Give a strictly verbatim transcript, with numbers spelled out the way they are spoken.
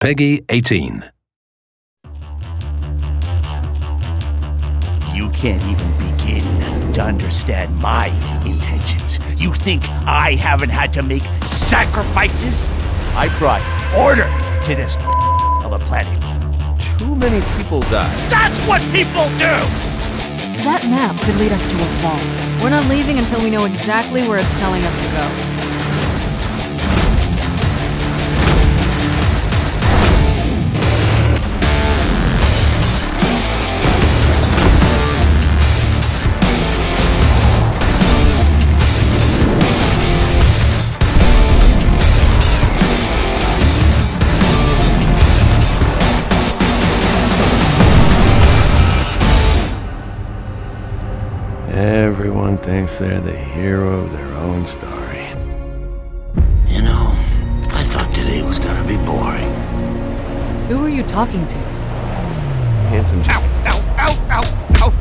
Peggy eighteen. You can't even begin to understand my intentions. You think I haven't had to make sacrifices? I brought order to this of a planet. Too many people die. That's what people do! That map could lead us to a vault. We're not leaving until we know exactly where it's telling us to go. Everyone thinks they're the hero of their own story. You know, I thought today was gonna be boring. Who are you talking to? Handsome Jack. Ow, ow, ow, ow, ow.